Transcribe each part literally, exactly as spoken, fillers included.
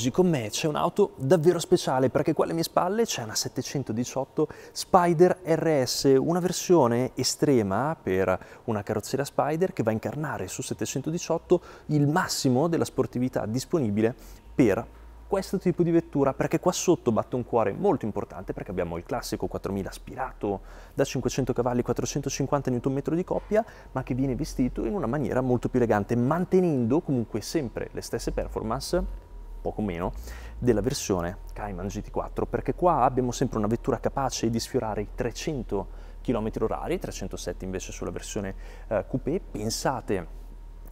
oggi con me c'è un'auto davvero speciale, perché qua alle mie spalle c'è una settecentodiciotto Spyder R S, una versione estrema per una carrozzeria Spyder che va a incarnare su settecentodiciotto il massimo della sportività disponibile per questo tipo di vettura, perché qua sotto batte un cuore molto importante, perché abbiamo il classico quattromila aspirato da cinquecento cavalli, quattrocentocinquanta newton metri di coppia, ma che viene vestito in una maniera molto più elegante, mantenendo comunque sempre le stesse performance, poco meno, della versione Cayman G T quattro, perché qua abbiamo sempre una vettura capace di sfiorare i trecento chilometri orari, trecentosette invece sulla versione eh, coupé. Pensate,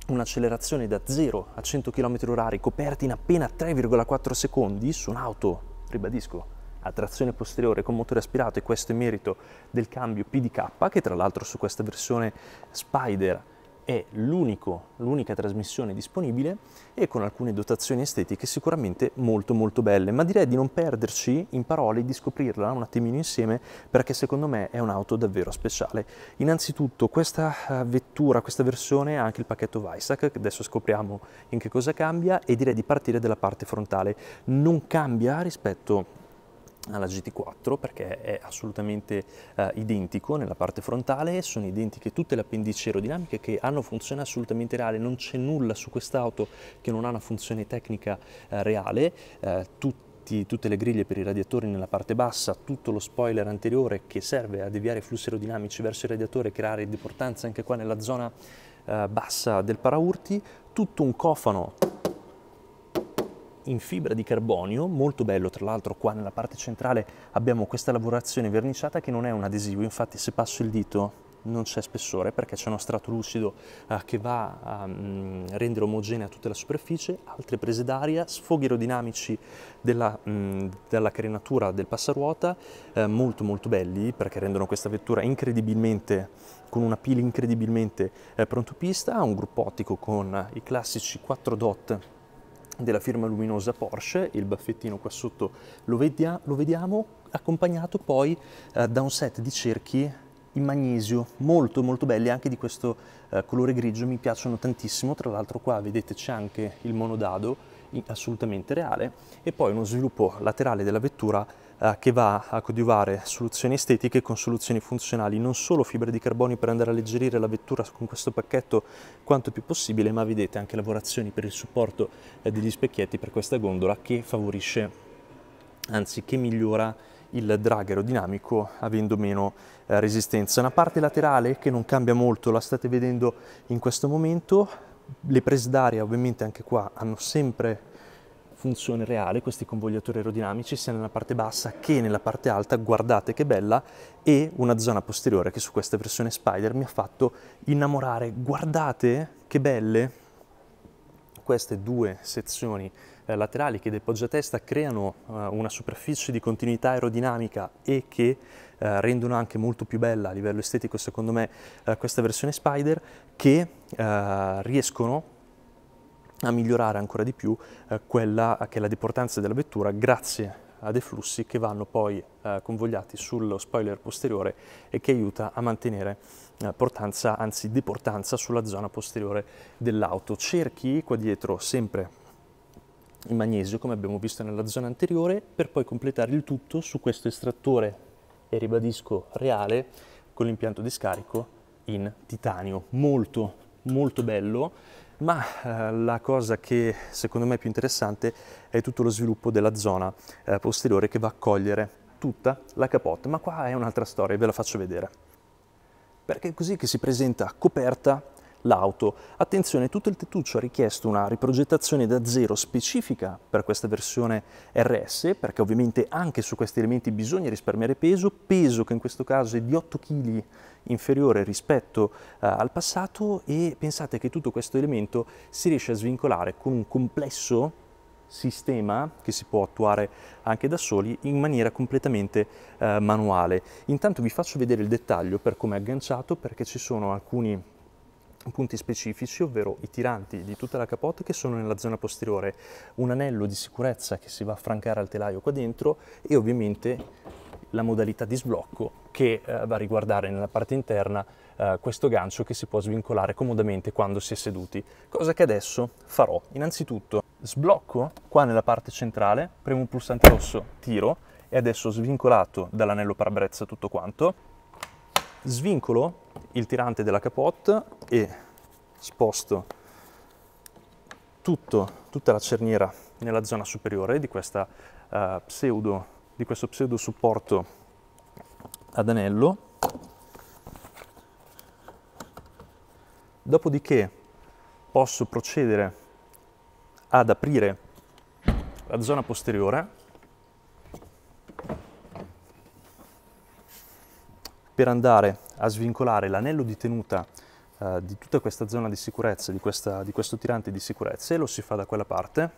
un'accelerazione da zero a cento chilometri orari coperta in appena tre virgola quattro secondi su un'auto, ribadisco, a trazione posteriore con motore aspirato, e questo è merito del cambio P D K, che tra l'altro su questa versione Spyder è l'unica trasmissione disponibile, e con alcune dotazioni estetiche sicuramente molto molto belle. Ma direi di non perderci in parole e di scoprirla un attimino insieme, perché secondo me è un'auto davvero speciale. Innanzitutto questa vettura, questa versione ha anche il pacchetto Weissach, che adesso scopriamo in che cosa cambia, e direi di partire dalla parte frontale. Non cambia rispetto alla G T quattro, perché è assolutamente eh, identico nella parte frontale, sono identiche tutte le appendici aerodinamiche che hanno funzione assolutamente reale, non c'è nulla su quest'auto che non ha una funzione tecnica eh, reale, eh, tutti, tutte le griglie per i radiatori nella parte bassa, tutto lo spoiler anteriore che serve a deviare i flussi aerodinamici verso il radiatore, creare deportanza anche qua nella zona eh, bassa del paraurti, tutto un cofano in fibra di carbonio, molto bello. Tra l'altro qua nella parte centrale abbiamo questa lavorazione verniciata che non è un adesivo, infatti se passo il dito non c'è spessore, perché c'è uno strato lucido eh, che va a mh, rendere omogenea tutta la superficie, altre prese d'aria, sfoghi aerodinamici della, mh, della carenatura del passaruota, eh, molto molto belli, perché rendono questa vettura incredibilmente, con una pila incredibilmente eh, prontopista. Ha un gruppo ottico con i classici quattro dot della firma luminosa Porsche, il baffettino qua sotto lo, vedia, lo vediamo, accompagnato poi eh, da un set di cerchi in magnesio molto molto belli, anche di questo eh, colore grigio, mi piacciono tantissimo. Tra l'altro qua vedete c'è anche il monodado assolutamente reale, e poi uno sviluppo laterale della vettura eh, che va a coadiuvare soluzioni estetiche con soluzioni funzionali, non solo fibre di carbonio per andare a alleggerire la vettura con questo pacchetto quanto più possibile, ma vedete anche lavorazioni per il supporto eh, degli specchietti per questa gondola, che favorisce, anzi che migliora il drag aerodinamico avendo meno eh, resistenza. Una parte laterale che non cambia molto, la state vedendo in questo momento. Le prese d'aria ovviamente anche qua hanno sempre funzione reale, questi convogliatori aerodinamici sia nella parte bassa che nella parte alta, guardate che bella. E una zona posteriore che su questa versione Spyder mi ha fatto innamorare, guardate che belle queste due sezioni eh, laterali che del poggiatesta creano eh, una superficie di continuità aerodinamica e che eh, rendono anche molto più bella a livello estetico, secondo me, eh, questa versione Spyder, che eh, riescono a migliorare ancora di più eh, quella che è la deportanza della vettura grazie a dei flussi che vanno poi eh, convogliati sullo spoiler posteriore, e che aiuta a mantenere portanza, anzi deportanza, sulla zona posteriore dell'auto. Cerchi qua dietro sempre in magnesio, come abbiamo visto nella zona anteriore, per poi completare il tutto su questo estrattore, e ribadisco reale, con l'impianto di scarico in titanio, molto molto bello. Ma eh, la cosa che secondo me è più interessante è tutto lo sviluppo della zona eh, posteriore, che va a cogliere tutta la capote, ma qua è un'altra storia, ve la faccio vedere, perché è così che si presenta coperta l'auto. Attenzione, tutto il tettuccio ha richiesto una riprogettazione da zero specifica per questa versione R S, perché ovviamente anche su questi elementi bisogna risparmiare peso, peso che in questo caso è di otto chili inferiore rispetto uh, al passato, e pensate che tutto questo elemento si riesce a svincolare con un complesso sistema che si può attuare anche da soli in maniera completamente eh, manuale. Intanto vi faccio vedere il dettaglio per come è agganciato, perché ci sono alcuni punti specifici, ovvero i tiranti di tutta la capote che sono nella zona posteriore, un anello di sicurezza che si va a affrancare al telaio qua dentro, e ovviamente la modalità di sblocco che eh, va a riguardare nella parte interna eh, questo gancio che si può svincolare comodamente quando si è seduti, cosa che adesso farò. Innanzitutto sblocco qua nella parte centrale, premo un pulsante rosso, tiro e adesso svincolato dall'anello parabrezza tutto quanto, svincolo il tirante della capote e sposto tutto, tutta la cerniera nella zona superiore di, questa, uh, pseudo, di questo pseudo supporto ad anello. Dopodiché posso procedere ad aprire la zona posteriore per andare a svincolare l'anello di tenuta eh, di tutta questa zona di sicurezza, di, questa, di questo tirante di sicurezza, e lo si fa da quella parte.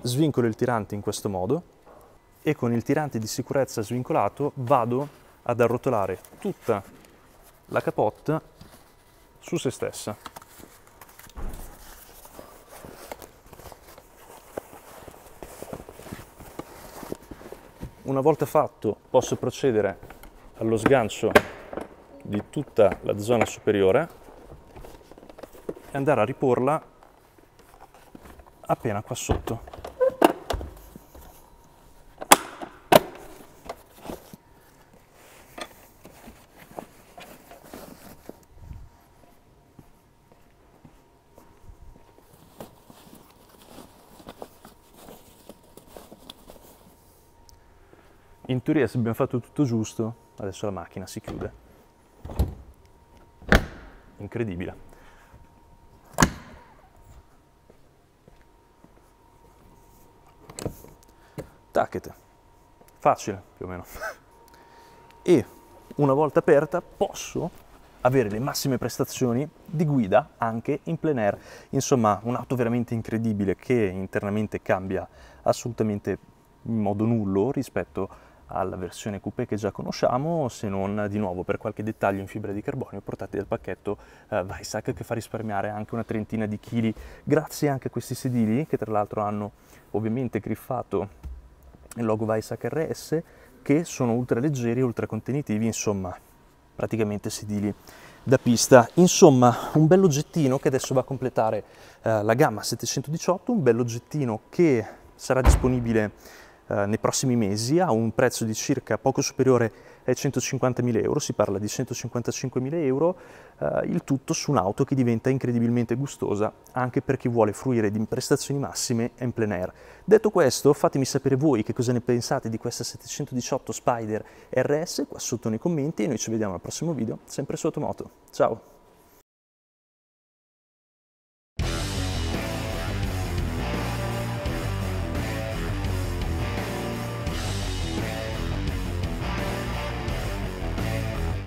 Svincolo il tirante in questo modo e con il tirante di sicurezza svincolato vado ad arrotolare tutta la capote su se stessa. Una volta fatto posso procedere allo sgancio di tutta la zona superiore e andare a riporla appena qua sotto. In teoria, se abbiamo fatto tutto giusto, adesso la macchina si chiude. Incredibile. Tacchete. Facile, più o meno. E una volta aperta posso avere le massime prestazioni di guida anche in plein air. Insomma, un'auto veramente incredibile che internamente cambia assolutamente in modo nullo rispetto a alla versione coupé che già conosciamo, se non di nuovo per qualche dettaglio in fibra di carbonio portati dal pacchetto eh, Weissach, che fa risparmiare anche una trentina di chili grazie anche a questi sedili, che tra l'altro hanno ovviamente griffato il logo Weissach R S, che sono ultra leggeri, ultra contenitivi, insomma praticamente sedili da pista. Insomma, un bell'oggettino che adesso va a completare eh, la gamma settecentodiciotto, un bell'oggettino che sarà disponibile nei prossimi mesi a un prezzo di circa poco superiore ai centocinquantamila euro, si parla di centocinquantacinquemila euro, eh, il tutto su un'auto che diventa incredibilmente gustosa anche per chi vuole fruire di prestazioni massime in plein air. Detto questo, fatemi sapere voi che cosa ne pensate di questa settecentodiciotto Spyder R S qua sotto nei commenti e noi ci vediamo al prossimo video, sempre su Automoto. Ciao!